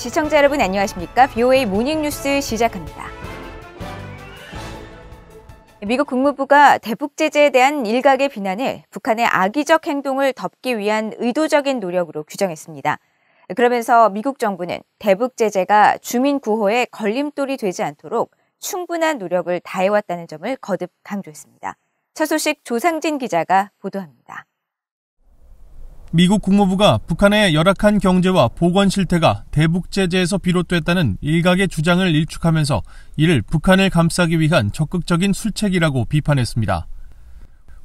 시청자 여러분 안녕하십니까? VOA 모닝뉴스 시작합니다. 미국 국무부가 대북 제재에 대한 일각의 비난을 북한의 악의적 행동을 덮기 위한 의도적인 노력으로 규정했습니다. 그러면서 미국 정부는 대북 제재가 주민 구호에 걸림돌이 되지 않도록 충분한 노력을 다해왔다는 점을 거듭 강조했습니다. 첫 소식 조상진 기자가 보도합니다. 미국 국무부가 북한의 열악한 경제와 보건 실태가 대북 제재에서 비롯됐다는 일각의 주장을 일축하면서 이를 북한을 감싸기 위한 적극적인 술책이라고 비판했습니다.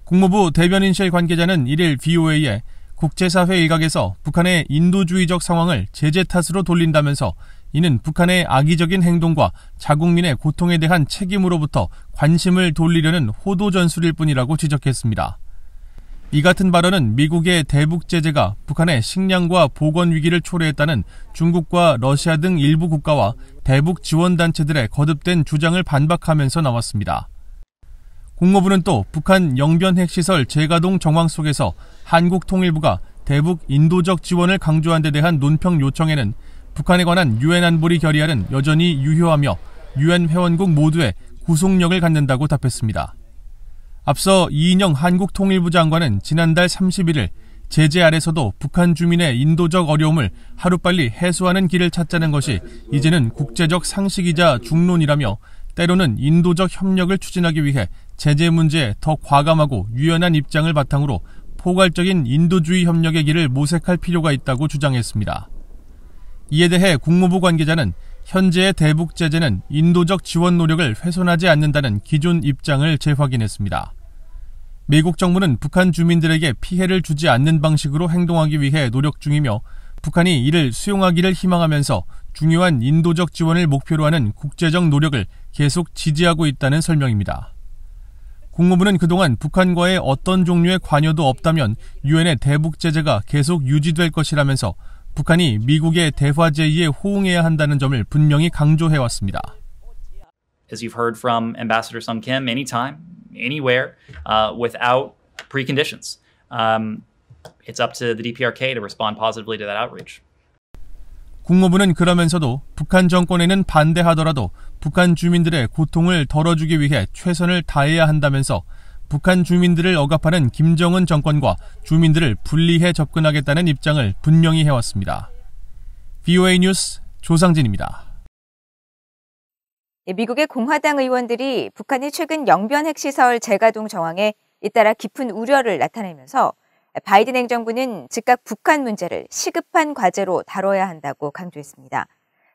국무부 대변인실 관계자는 1일 VOA에 국제사회 일각에서 북한의 인도주의적 상황을 제재 탓으로 돌린다면서 이는 북한의 악의적인 행동과 자국민의 고통에 대한 책임으로부터 관심을 돌리려는 호도 전술일 뿐이라고 지적했습니다. 이 같은 발언은 미국의 대북 제재가 북한의 식량과 보건 위기를 초래했다는 중국과 러시아 등 일부 국가와 대북 지원단체들의 거듭된 주장을 반박하면서 나왔습니다. 국무부는 또 북한 영변 핵시설 재가동 정황 속에서 한국통일부가 대북 인도적 지원을 강조한 데 대한 논평 요청에는 북한에 관한 유엔 안보리 결의안은 여전히 유효하며 유엔 회원국 모두의 구속력을 갖는다고 답했습니다. 앞서 이인영 한국통일부 장관은 지난달 31일 제재 아래서도 북한 주민의 인도적 어려움을 하루빨리 해소하는 길을 찾자는 것이 이제는 국제적 상식이자 중론이라며 때로는 인도적 협력을 추진하기 위해 제재 문제에 더 과감하고 유연한 입장을 바탕으로 포괄적인 인도주의 협력의 길을 모색할 필요가 있다고 주장했습니다. 이에 대해 국무부 관계자는 현재의 대북 제재는 인도적 지원 노력을 훼손하지 않는다는 기존 입장을 재확인했습니다. 미국 정부는 북한 주민들에게 피해를 주지 않는 방식으로 행동하기 위해 노력 중이며 북한이 이를 수용하기를 희망하면서 중요한 인도적 지원을 목표로 하는 국제적 노력을 계속 지지하고 있다는 설명입니다. 국무부는 그동안 북한과의 어떤 종류의 관여도 없다면 유엔의 대북 제재가 계속 유지될 것이라면서 북한이 미국의 대화 제의에 호응해야 한다는 점을 분명히 강조해왔습니다. As you've heard from Ambassador Sung Kim, anytime, anywhere, without preconditions, it's up to the DPRK to respond positively to that outreach. 국무부는 그러면서도 북한 정권에는 반대하더라도 북한 주민들의 고통을 덜어주기 위해 최선을 다해야 한다면서 북한 주민들을 억압하는 김정은 정권과 주민들을 분리해 접근하겠다는 입장을 분명히 해왔습니다. VOA 뉴스 조상진입니다. 미국의 공화당 의원들이 북한이 최근 영변 핵시설 재가동 정황에 잇따라 깊은 우려를 나타내면서 바이든 행정부는 즉각 북한 문제를 시급한 과제로 다뤄야 한다고 강조했습니다.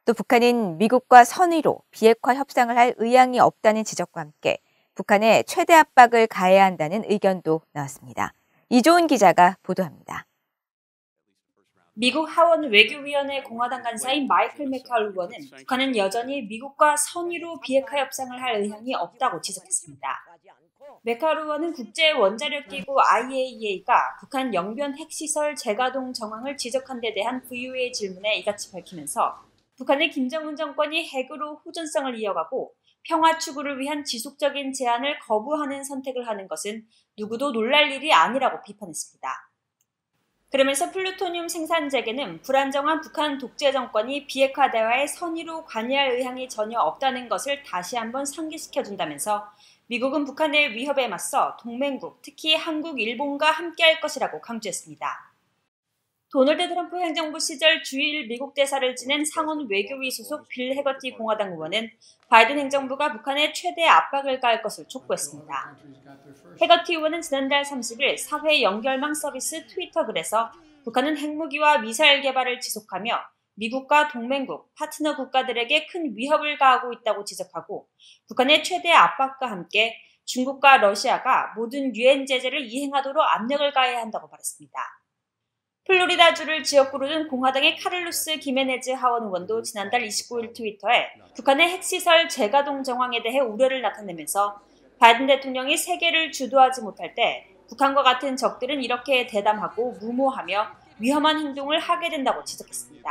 또 북한은 미국과 선의로 비핵화 협상을 할 의향이 없다는 지적과 함께 북한에 최대 압박을 가해야 한다는 의견도 나왔습니다. 이조은 기자가 보도합니다. 미국 하원 외교위원회 공화당 간사인 마이클 맥컬 의원은 북한은 여전히 미국과 선의로 비핵화 협상을 할 의향이 없다고 지적했습니다. 맥컬 의원은 국제원자력기구 IAEA가 북한 영변 핵시설 재가동 정황을 지적한 데 대한 VOA의 질문에 이같이 밝히면서 북한의 김정은 정권이 핵으로 호전성을 이어가고 평화 추구를 위한 지속적인 제안을 거부하는 선택을 하는 것은 누구도 놀랄 일이 아니라고 비판했습니다. 그러면서 플루토늄 생산 재개는 불안정한 북한 독재 정권이 비핵화 대화에 선의로 관여할 의향이 전혀 없다는 것을 다시 한번 상기시켜준다면서 미국은 북한의 위협에 맞서 동맹국, 특히 한국, 일본과 함께할 것이라고 강조했습니다. 도널드 트럼프 행정부 시절 주일 미국 대사를 지낸 상원 외교위 소속 빌 해거티 공화당 의원은 바이든 행정부가 북한에 최대 압박을 가할 것을 촉구했습니다. 해거티 의원은 지난달 30일 사회 연결망 서비스 트위터 글에서 북한은 핵무기와 미사일 개발을 지속하며 미국과 동맹국, 파트너 국가들에게 큰 위협을 가하고 있다고 지적하고 북한의 최대 압박과 함께 중국과 러시아가 모든 유엔 제재를 이행하도록 압력을 가해야 한다고 말했습니다. 플로리다주를 지역구로 둔 공화당의 카를로스 기메네즈 하원 의원도 지난달 29일 트위터에 북한의 핵시설 재가동 정황에 대해 우려를 나타내면서 바이든 대통령이 세계를 주도하지 못할 때 북한과 같은 적들은 이렇게 대담하고 무모하며 위험한 행동을 하게 된다고 지적했습니다.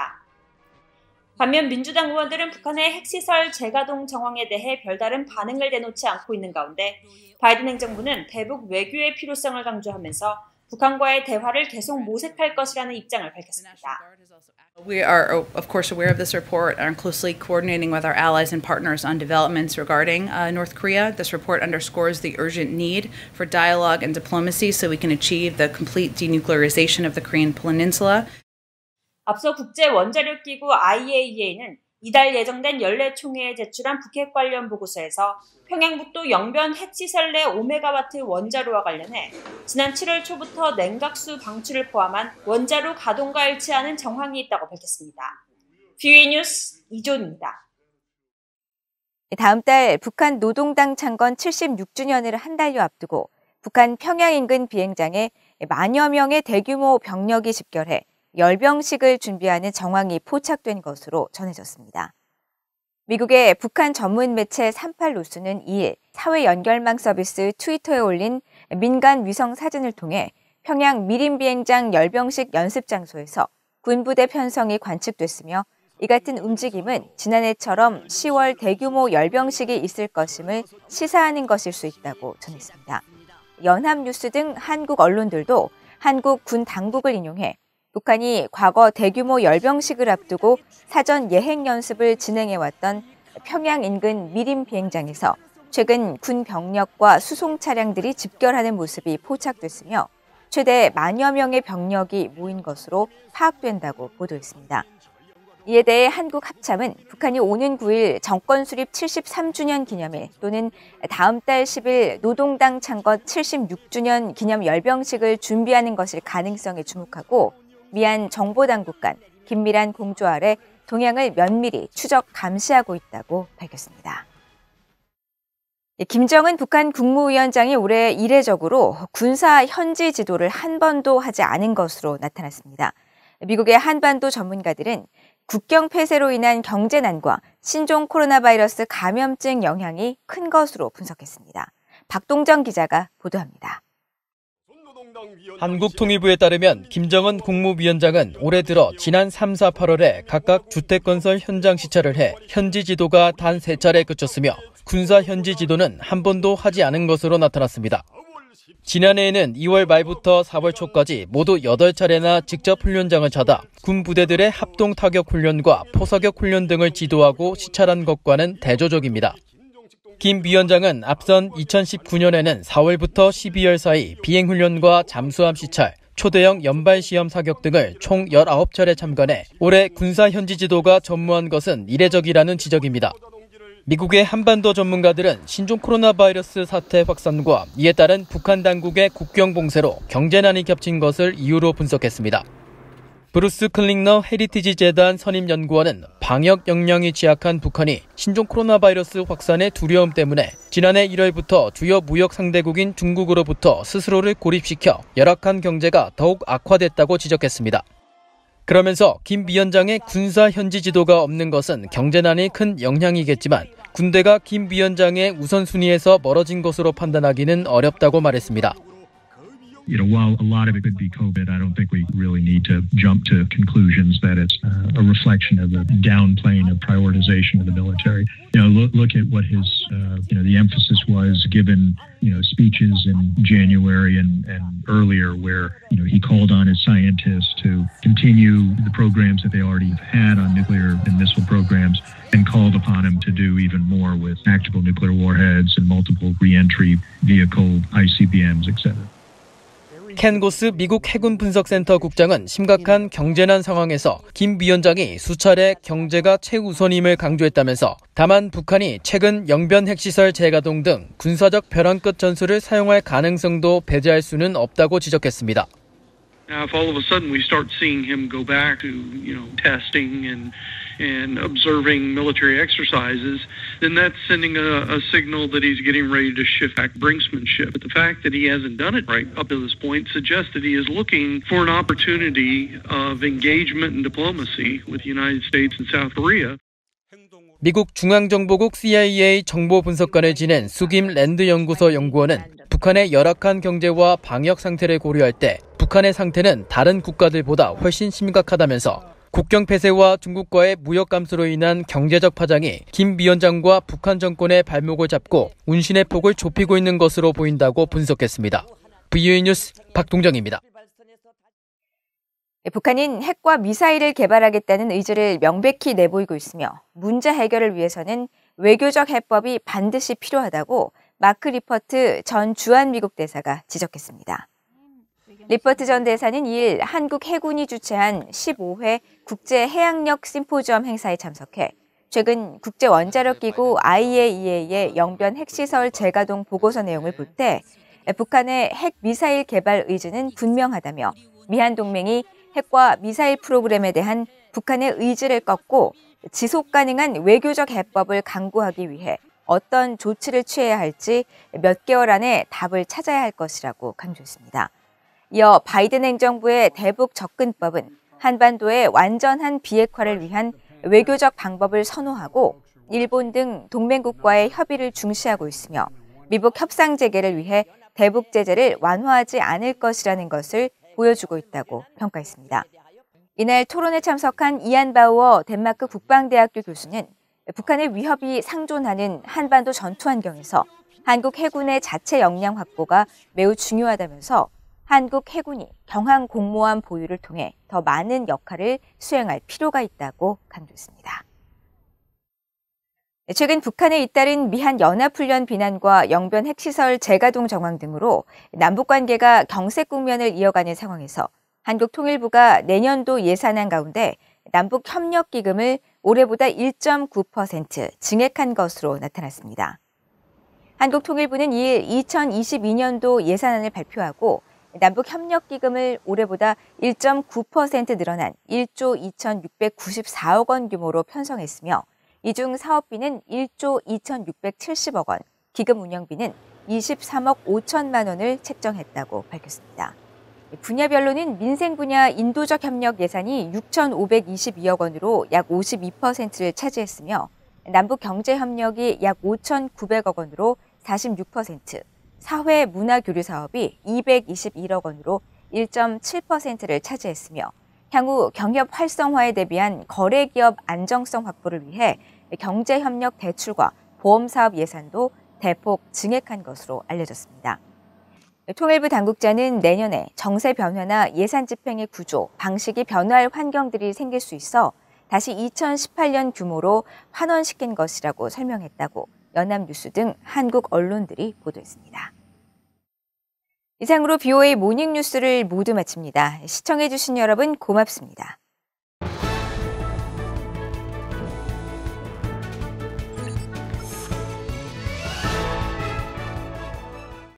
반면 민주당 의원들은 북한의 핵시설 재가동 정황에 대해 별다른 반응을 내놓지 않고 있는 가운데 바이든 행정부는 대북 외교의 필요성을 강조하면서 북한과의 대화를 계속 모색할 것이라는 입장을 밝혔습니다. We are, of course, aware of this report and are closely coordinating with our allies and partners on developments regarding North Korea. This report underscores the urgent need for dialogue and diplomacy so we can achieve the complete denuclearization of the Korean Peninsula. 앞서 국제원자력기구 IAEA는 이달 예정된 연례 총회에 제출한 북핵 관련 보고서에서 평양북도 영변 핵시설 내 5메가와트 원자로와 관련해 지난 7월 초부터 냉각수 방출을 포함한 원자로 가동과 일치하는 정황이 있다고 밝혔습니다. VOA 뉴스 이조입니다. 다음 달 북한 노동당 창건 76주년을 한 달여 앞두고 북한 평양 인근 비행장에 10,000여 명의 대규모 병력이 집결해 열병식을 준비하는 정황이 포착된 것으로 전해졌습니다. 미국의 북한 전문 매체 38루스는 2일 사회 연결망 서비스 트위터에 올린 민간 위성 사진을 통해 평양 미림 비행장 열병식 연습 장소에서 군부대 편성이 관측됐으며 이 같은 움직임은 지난해처럼 10월 대규모 열병식이 있을 것임을 시사하는 것일 수 있다고 전했습니다. 연합뉴스 등 한국 언론들도 한국 군 당국을 인용해 북한이 과거 대규모 열병식을 앞두고 사전 예행 연습을 진행해왔던 평양 인근 미림 비행장에서 최근 군 병력과 수송 차량들이 집결하는 모습이 포착됐으며 최대 10,000여 명의 병력이 모인 것으로 파악된다고 보도했습니다. 이에 대해 한국합참은 북한이 오는 9일 정권 수립 73주년 기념일 또는 다음 달 10일 노동당 창건 76주년 기념 열병식을 준비하는 것일 가능성에 주목하고 미얀 정보당국 간 긴밀한 공조 아래 동향을 면밀히 추적 감시하고 있다고 밝혔습니다. 김정은 북한 국무위원장이 올해 이례적으로 군사 현지 지도를 한 번도 하지 않은 것으로 나타났습니다. 미국의 한반도 전문가들은 국경 폐쇄로 인한 경제난과 신종 코로나 바이러스 감염증 영향이 큰 것으로 분석했습니다. 박동정 기자가 보도합니다. 한국통일부에 따르면 김정은 국무위원장은 올해 들어 지난 3, 4, 8월에 각각 주택건설 현장 시찰을 해 현지 지도가 단 3차례에 그쳤으며 군사 현지 지도는 한 번도 하지 않은 것으로 나타났습니다. 지난해에는 2월 말부터 4월 초까지 모두 8차례나 직접 훈련장을 찾아 군 부대들의 합동 타격 훈련과 포사격 훈련 등을 지도하고 시찰한 것과는 대조적입니다. 김 위원장은 앞선 2019년에는 4월부터 12월 사이 비행훈련과 잠수함 시찰, 초대형 연발시험 사격 등을 총 19차례 참관해 올해 군사 현지 지도가 전무한 것은 이례적이라는 지적입니다. 미국의 한반도 전문가들은 신종 코로나 바이러스 사태 확산과 이에 따른 북한 당국의 국경 봉쇄로 경제난이 겹친 것을 이유로 분석했습니다. 브루스 클링너 헤리티지 재단 선임연구원은 방역 역량이 취약한 북한이 신종 코로나 바이러스 확산의 두려움 때문에 지난해 1월부터 주요 무역 상대국인 중국으로부터 스스로를 고립시켜 열악한 경제가 더욱 악화됐다고 지적했습니다. 그러면서 김 위원장의 군사 현지 지도가 없는 것은 경제난이 큰 영향이겠지만 군대가 김 위원장의 우선순위에서 멀어진 것으로 판단하기는 어렵다고 말했습니다. You know, while a lot of it could be COVID, I don't think we really need to jump to conclusions that it's a reflection of the downplaying of prioritization of the military. You know, look at what his, you know, the emphasis was given, you know, speeches in January and earlier where, you know, he called on his scientists to continue the programs that they already had on nuclear and missile programs and called upon him to do even more with tactical nuclear warheads and multiple reentry vehicle ICBMs, etc. 켄 고스 미국 해군 분석센터 국장은 심각한 경제난 상황에서 김 위원장이 수차례 경제가 최우선임을 강조했다면서 다만 북한이 최근 영변 핵시설 재가동 등 군사적 벼랑 끝 전술을 사용할 가능성도 배제할 수는 없다고 지적했습니다. Now, if all of a sudden we start seeing him go back to, you know, testing and observing military exercises, then that's sending a signal that he's getting ready to shift back brinksmanship. But the fact that he hasn't done it right up to this point suggests that he is looking for an opportunity of engagement and diplomacy with the United States and South Korea. 미국 중앙정보국 CIA 정보분석관을 지낸 수김 랜드 연구소 연구원은 북한의 열악한 경제와 방역 상태를 고려할 때 북한의 상태는 다른 국가들보다 훨씬 심각하다면서 국경 폐쇄와 중국과의 무역 감소로 인한 경제적 파장이 김 위원장과 북한 정권의 발목을 잡고 운신의 폭을 좁히고 있는 것으로 보인다고 분석했습니다. VOA 뉴스 박동정입니다. 북한은 핵과 미사일을 개발하겠다는 의지를 명백히 내보이고 있으며 문제 해결을 위해서는 외교적 해법이 반드시 필요하다고 마크 리퍼트 전 주한미국 대사가 지적했습니다. 리퍼트 전 대사는 2일 한국 해군이 주최한 15회 국제해양력 심포지엄 행사에 참석해 최근 국제원자력기구 IAEA의 영변 핵시설 재가동 보고서 내용을 볼 때 북한의 핵미사일 개발 의지는 분명하다며 미한 동맹이 핵과 미사일 프로그램에 대한 북한의 의지를 꺾고 지속 가능한 외교적 해법을 강구하기 위해 어떤 조치를 취해야 할지 몇 개월 안에 답을 찾아야 할 것이라고 강조했습니다. 이어 바이든 행정부의 대북 접근법은 한반도의 완전한 비핵화를 위한 외교적 방법을 선호하고 일본 등 동맹국과의 협의를 중시하고 있으며 미북 협상 재개를 위해 대북 제재를 완화하지 않을 것이라는 것을 보여주고 있다고 평가했습니다. 이날 토론에 참석한 이안 바우어 덴마크 국방대학교 교수는 북한의 위협이 상존하는 한반도 전투 환경에서 한국 해군의 자체 역량 확보가 매우 중요하다면서 한국 해군이 경항 공모함 보유를 통해 더 많은 역할을 수행할 필요가 있다고 강조했습니다. 최근 북한에 잇따른 미한 연합훈련 비난과 영변 핵시설 재가동 정황 등으로 남북관계가 경색 국면을 이어가는 상황에서 한국통일부가 내년도 예산안 가운데 남북협력기금을 올해보다 1.9% 증액한 것으로 나타났습니다. 한국통일부는 2일 2022년도 예산안을 발표하고 남북협력기금을 올해보다 1.9% 늘어난 1조 2,694억 원 규모로 편성했으며 이 중 사업비는 1조 2,670억 원, 기금 운영비는 23억 5천만 원을 책정했다고 밝혔습니다. 분야별로는 민생 분야 인도적 협력 예산이 6,522억 원으로 약 52%를 차지했으며 남북 경제 협력이 약 5,900억 원으로 46%, 사회 문화 교류 사업이 221억 원으로 1.7%를 차지했으며 향후 경협 활성화에 대비한 거래기업 안정성 확보를 위해 경제협력 대출과 보험사업 예산도 대폭 증액한 것으로 알려졌습니다. 통일부 당국자는 내년에 정세 변화나 예산 집행의 구조, 방식이 변화할 환경들이 생길 수 있어 다시 2018년 규모로 환원시킨 것이라고 설명했다고 연합뉴스 등 한국 언론들이 보도했습니다. 이상으로 VOA 모닝뉴스를 모두 마칩니다. 시청해주신 여러분 고맙습니다.